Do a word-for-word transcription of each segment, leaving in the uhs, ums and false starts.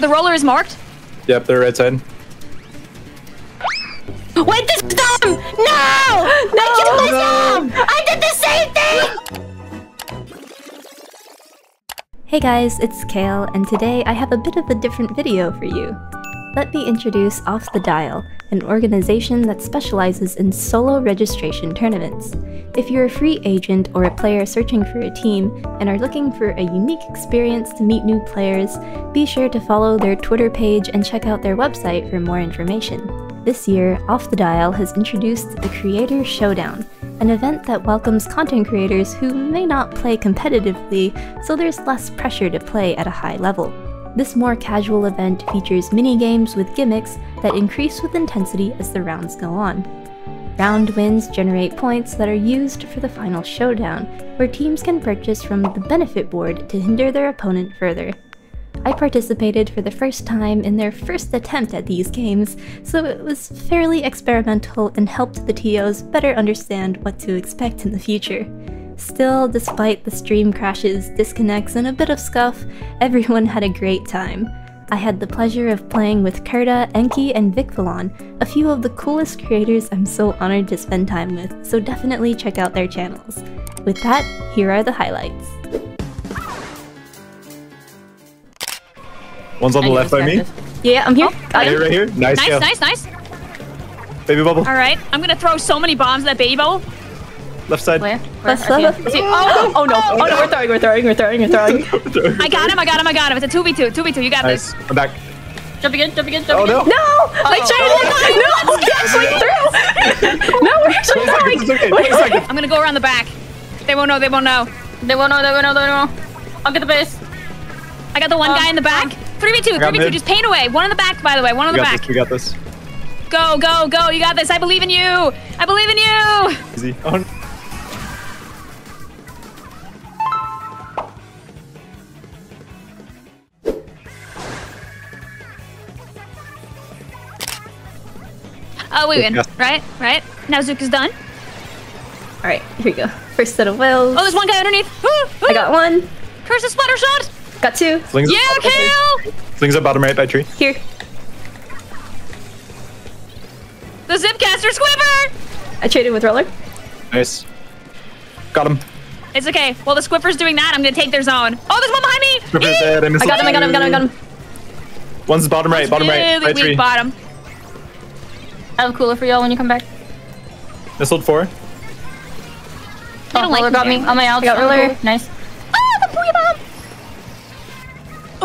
The roller is marked? Yep, they're right side. Wait, this is dumb! No! No! I killed myself! No! I did the same thing! Hey guys, it's Kale, and today I have a bit of a different video for you. Let me introduce Off The Dial, an organization that specializes in solo registration tournaments. If you're a free agent or a player searching for a team and are looking for a unique experience to meet new players, be sure to follow their Twitter page and check out their website for more information. This year, Off The Dial has introduced the Creator Showdown, an event that welcomes content creators who may not play competitively, so there's less pressure to play at a high level. This more casual event features mini-games with gimmicks that increase with intensity as the rounds go on. Round wins generate points that are used for the final showdown, where teams can purchase from the benefit board to hinder their opponent further. I participated for the first time in their first attempt at these games, so it was fairly experimental and helped the T Os better understand what to expect in the future. Still, despite the stream crashes, disconnects, and a bit of scuff, everyone had a great time. I had the pleasure of playing with Kurta, Enki, and Vicvillon, a few of the coolest creators I'm so honored to spend time with, so definitely check out their channels. With that, here are the highlights. One's on the left by me. Yeah, I'm here. Oh, got you. Right here. Nice, nice, yeah. nice, nice. Baby bubble. All right, I'm gonna throw so many bombs at that baby bubble. Left side. Where? Where? Left side. Oh, oh no! Oh no! We're throwing! We're throwing! We're throwing! We're throwing! I got him! I got him! I got him! It's a two v two. two v two. You got nice. This. I'm back. Jump again! Jump again! Jump oh, again! No! No! Oh, like oh, trying to no! No! No! We're actually throwing! No, we're actually throwing! Okay, I'm gonna go around the back. They won't know. They won't know. They won't know. They won't know. They won't know. I'll get the base. I got the one um, guy in the back. three v two, three v two, just paint away. One in the back, by the way, one in the back. We got this, we got this. Go, go, go, you got this. I believe in you. I believe in you. Easy. Oh, no. Oh, we win, yeah. Right? Right? Now Zuka's done. All right, here we go. First set of whales. Oh, there's one guy underneath. Woo, woo. I got one. Curse the splatter shot. Got two. Slings yeah, Kale! Slings up bottom right by tree. Here. The Zipcaster Squiffer! I traded with Roller. Nice. Got him. It's okay. Well, the Squiffer's doing that. I'm going to take their zone. Oh, there's one behind me! Squiffer's dead. I, I got him, I got him, I got him, I got him. One's bottom right, bottom really right, by weak tree. Bottom. I have a cooler for y'all when you come back. Mistled four. Oh, Roller like got me. On my out. I got Roller. Nice.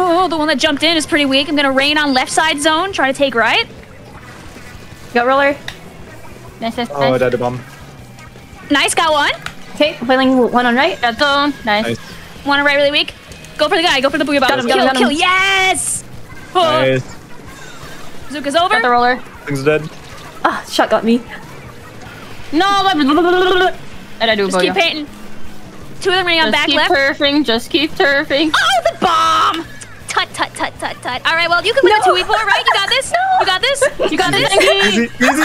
Oh, the one that jumped in is pretty weak. I'm gonna rain on left side zone. Try to take right. Got Roller. Nice, nice, oh, nice. I died a bomb. Nice, got one. Okay, wailing one on right. Got zone. Nice. nice. One on right, really weak. Go for the guy. Go for the booyah bomb. Got him, kill, got him, kill. Him. Yes. Oh. Nice. Zuka's over. Got the Roller. Things are dead. Ah, oh, shot got me. No. And I do a booyah. Just keep painting. Two of them running on back left. Just keep turfing. Just keep turfing. Oh, the bomb. Tut, tut, tut, tut, tut. All right, well, you can win no. a two v four, right? You got this? No. You got this? You got this? Easy, easy.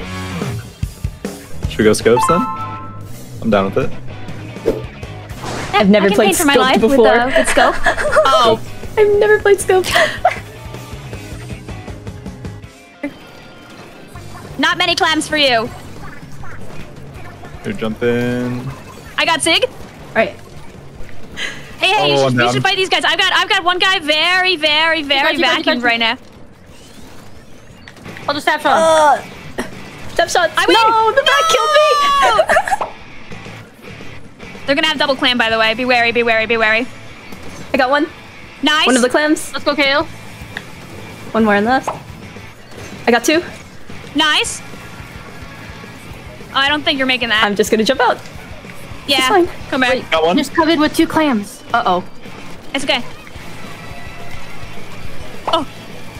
easy. Should we go scopes then? I'm down with it. I've never played paint for my life before. With, uh, with scope. Oh. I've never played scope. Not many clams for you. Here, jump in. I got Sig. All right. Hey, hey, oh, you, should, you should fight these guys. I've got, I've got one guy very, very, very vacuumed right now. I'll just tap shot. Uh, tap shot. I win. No, the back no! killed me. They're gonna have double clam, by the way. Be wary, be wary, be wary. I got one. Nice. One of the clams. Let's go, Kale. One more on the left. I got two. Nice. Oh, I don't think you're making that. I'm just gonna jump out. Yeah, come back. Wait, got one. Just covered with two clams. Uh-oh. It's okay. Oh.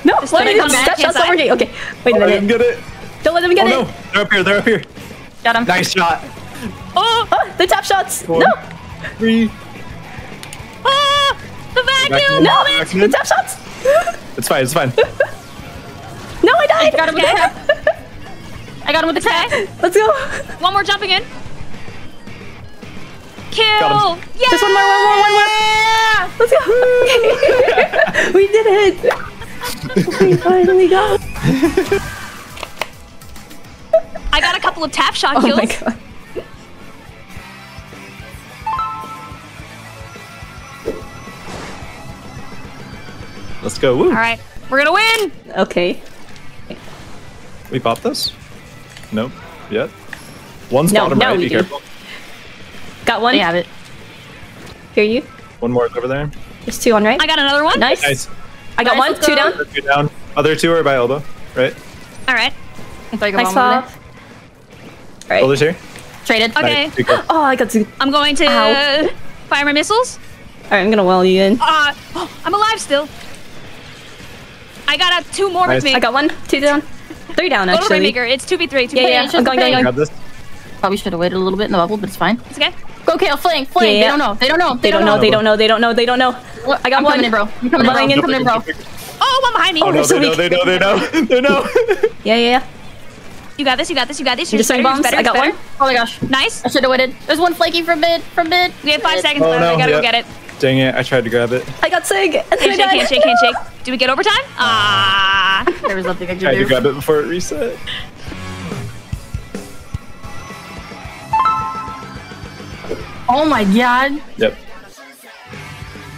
No, let him come back. Step shot overgate. Okay, wait a minute. Let him get it. Don't let them get oh, it. No. They're up here, they're up here. Got him. Nice shot. Oh, oh they're top shots. Four, no. Three. Oh, the vacuum. No, it's the top shots. It's fine, it's fine. No, I died. I got him with okay. the I got him with the tag. Let's go. One more jumping in. Kill! Yeah! There's one more, one more, one more! did it! We finally got it! I got a couple of tap shot kills. Oh my god. Let's go, woo! Alright, we're gonna win! Okay. We pop this? Nope. Yet. One's no, bottom no, right, be do. careful. Got one. We have it. Hear you. One more over there. There's two on right. I got another one. Nice. nice. I got nice, one, two down. two down. Other two are by elbow, right? Alright. Nice pop. Alright. Shoulders here. Traded. Okay. Nice. Oh, I got two. I'm going to Ow. fire my missiles. Alright, I'm gonna well you in. Uh, oh, I'm alive still. I got uh, two more nice. with me. I got one, two down. Three down, actually. Rainmaker. It's two v three. Yeah, yeah. I'm going, going, going. Probably should have waited a little bit in the bubble, but it's fine. It's okay. Go, Kale. Flank. Flank. Yeah, yeah. They don't know. They don't know. They, they don't, don't know. know. They don't know. They don't know. They don't know. What? I got I'm one. Coming in, bro. I'm coming, coming in. Coming in, bro. Oh, one behind me. Oh, no, they, so know, they know. They know. They know. Yeah, yeah, yeah. You got this. You got this. You got this. You're just throwing bombs. Better, I got better. one. Oh, my gosh. Nice. I should have waited. There's one flaky from mid. From mid. We have five seconds left. I gotta go get it. Dang it. I tried to grab it. I got sig. Handshake, handshake, handshake. Do we get overtime? Ah. There was nothing I could do. I tried to grab it before it reset. Oh my god. Yep.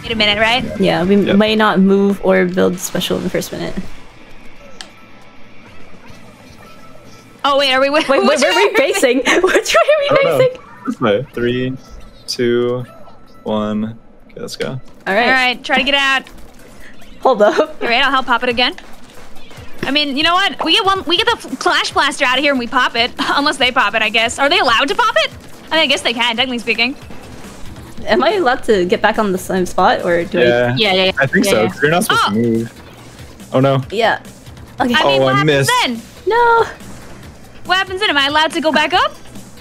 Wait a minute, right? Yeah, we yep. may not move or build special in the first minute. Oh wait, are we wait, wait, where are we facing? Which way are we facing? This way. Three, two, one. Okay, let's go. Alright. Alright, try to get out. Hold up. Alright, I'll help pop it again. I mean, you know what? We get one we get the Clash Blaster out of here and we pop it. Unless they pop it, I guess. Are they allowed to pop it? I mean, I guess they can, technically speaking. Am I allowed to get back on the same spot, or do yeah. I? Yeah, yeah, yeah. I think yeah, so. Yeah. You're not supposed oh. to move. Oh no. Yeah. Okay. I mean, oh, what I happens missed. then? No. What happens then? Am I allowed to go back up?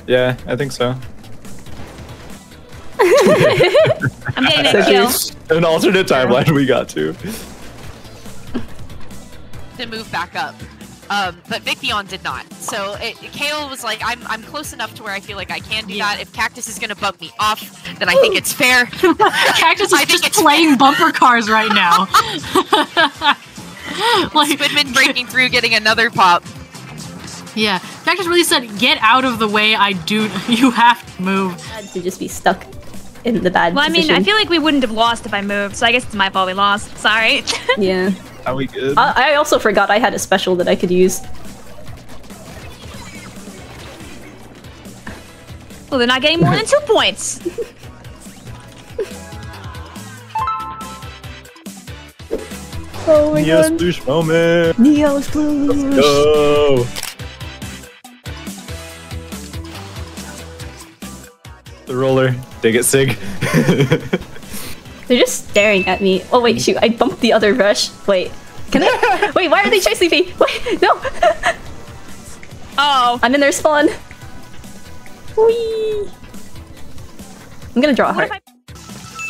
Yeah, I think so. I'm getting it, Kale. An alternate timeline we got to. To move back up. Um, but Vicvillon did not. So it, Kale was like, I'm I'm close enough to where I feel like I can do yeah. that. If Cactus is gonna bump me off, then I Ooh. think it's fair. Cactus is just playing bumper cars right now. Like Squidman breaking through, getting another pop. Yeah, Cactus really said, "Get out of the way! I do. You have to move." To just be stuck in the bad. Well, I mean, position. I feel like we wouldn't have lost if I moved. So I guess it's my fault we lost. Sorry. Yeah. Are we good? Uh, I also forgot I had a special that I could use. Well, they're not getting more than two points. Oh my Neo god. Neo Sploosh moment. Neo Sploosh. Let's go. The roller. They get sig. They're just staring at me. Oh wait, shoot! I bumped the other rush. Wait, can I? Wait, why are they chasing me? Wait, no! Oh, I'm in their spawn. Whee! I'm gonna draw a heart.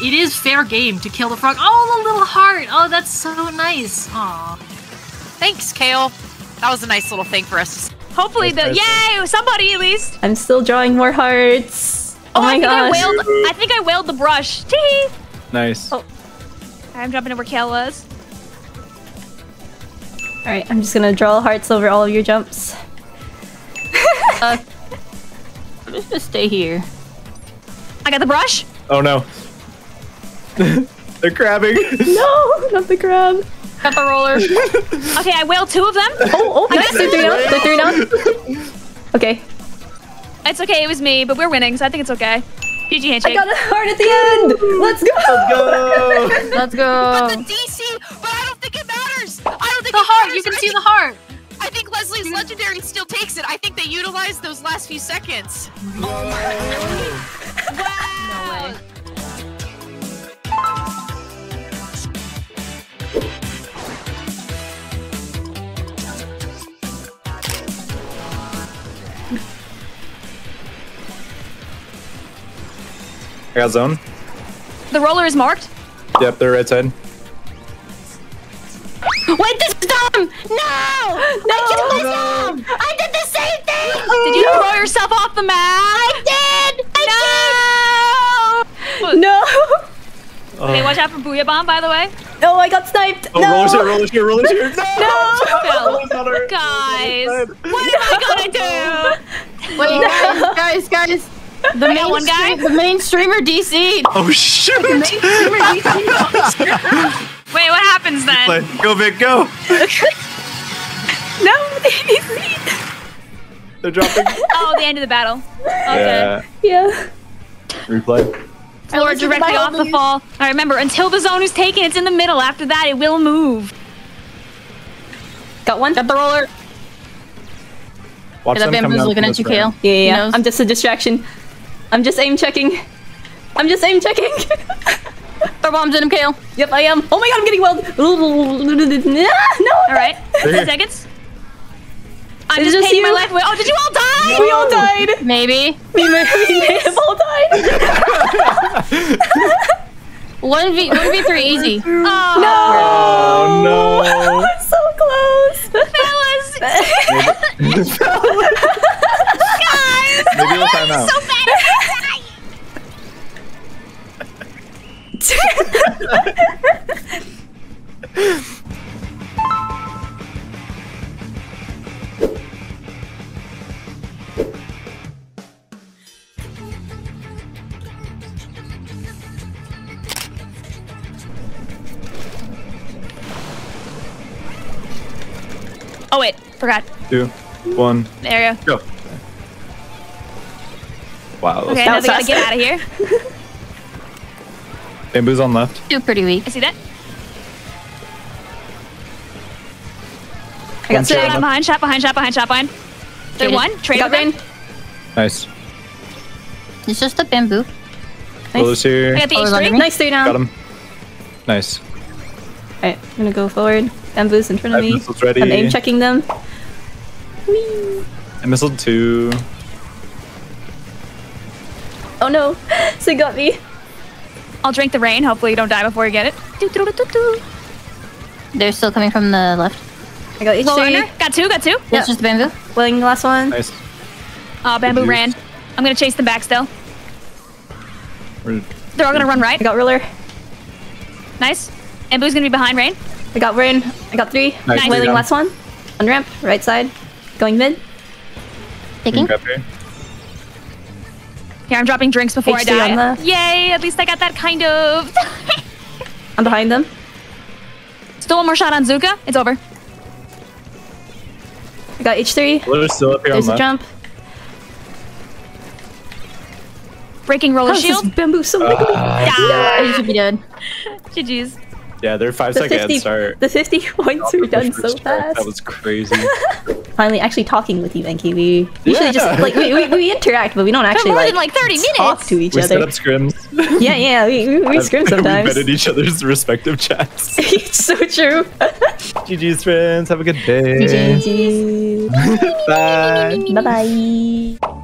It is fair game to kill the frog. Oh, the little heart! Oh, that's so nice. Aw. Thanks, Kale. That was a nice little thing for us. Hopefully, the yay! Somebody at least. I'm still drawing more hearts. Oh, oh my gosh! I think I wailed, I think I wailed the brush. Tee-hee! Nice. Oh. I'm jumping over Kale was. Alright, I'm just gonna draw hearts over all of your jumps. uh, I'm just gonna stay here. I got the brush? Oh no. They're grabbing. No, not the grab. Got the roller. Okay, I whale two of them. Oh, oh, nice. They're three down. They're three down. Okay. It's okay, it was me, but we're winning, so I think it's okay. G G handshake. I got a heart at the end! Let's go! Let's go! Let's go! But the D C, but I don't think it matters! I don't think the it heart, matters! The heart! You can I see think, the heart! I think Leslie's Legendary still takes it. I think they utilized those last few seconds. No. Oh my god! Wow! No way. I got zone. The roller is marked? Yep, they're right side. Wait, this is dumb! No! No! I killed myself! No. I did the same thing! Did you no. throw yourself off the map? I did! I no! did! No! Oh. Hey, watch out for Booyah Bomb, by the way. Oh, I got sniped! Oh, no. Rollers here, rollers here, rollers here! No! No! No. No. Guys, what am I gonna do? Wait, guys, guys, guys! The main, one guy? The main streamer D C'd! Oh, shoot! The main streamer D C'd! Wait, what happens then? Go, Vic, go! No, they D C'd! They're dropping. Oh, the end of the battle. Oh, yeah. Good. Yeah. Replay. Or directly off the fall. Alright, remember, until the zone is taken, it's in the middle. After that, it will move. Got one. Got the roller. Watch yeah, that bamboo's looking at you, Kale. Yeah, yeah, yeah. I'm just a distraction. I'm just aim checking. I'm just aim checking. Throw bombs in him, Kale. Yep, I am. Oh my god, I'm getting welded. No! Alright. Ten seconds. I'm it's just, just taking my life away. Oh, did you all die? No. We all died. Maybe. We may, we may have all died. one v three, easy. Oh, no. No. I'm so close. Fellas. Guys. Maybe we'll time out. So bad. Oh wait, forgot. Two, one. There you go. Go. Wow. Okay, now they gotta get out of here. Bamboo's on left. Two pretty weak. I see that. I got two. Behind, shot behind, shot behind, shot behind. They one. Trade got rain. Nice. It's just a bamboo. Nice. Rollers here. I got the H three. Nice three now. Got him. Nice. Alright, I'm gonna go forward. Bamboo's in front of me. Ready. I'm aim checking them. Whee. I missiled two. Oh no! So he got me. I'll drink the rain. Hopefully you don't die before you get it. Do, do, do, do, do. They're still coming from the left. I got H three. Got two. Got two. Yep. That's just bamboo. Willing the last one. Nice. Oh, bamboo Reduced. ran. I'm gonna chase them back still. Red They're all gonna run right. I got ruler. Nice. Bamboo's gonna be behind rain. I got rain. I got three. Nice. Wailing last one. On ramp, right side. Going mid. Taking. Here, I'm dropping drinks before H D I die. The... Yay! At least I got that kind of. I'm behind them. Still one more shot on Zuka. It's over. I got H three. Rollers still up here. There's on a jump. Breaking roller How's shield. This bamboo so uh, yeah. You should be dead. G G's. Yeah, they're five seconds head start. The fifty points were done so fast. That was crazy. Finally, actually talking with you, Enki. We usually yeah. just like we, we we interact, but we don't actually more like, than like thirty minutes. Talk to each we other. We set up scrims. Yeah, yeah, we we, we scrim sometimes. We vetted each other's respective chats. It's so true. G G's friends, have a good day. G G's. Bye. Bye bye.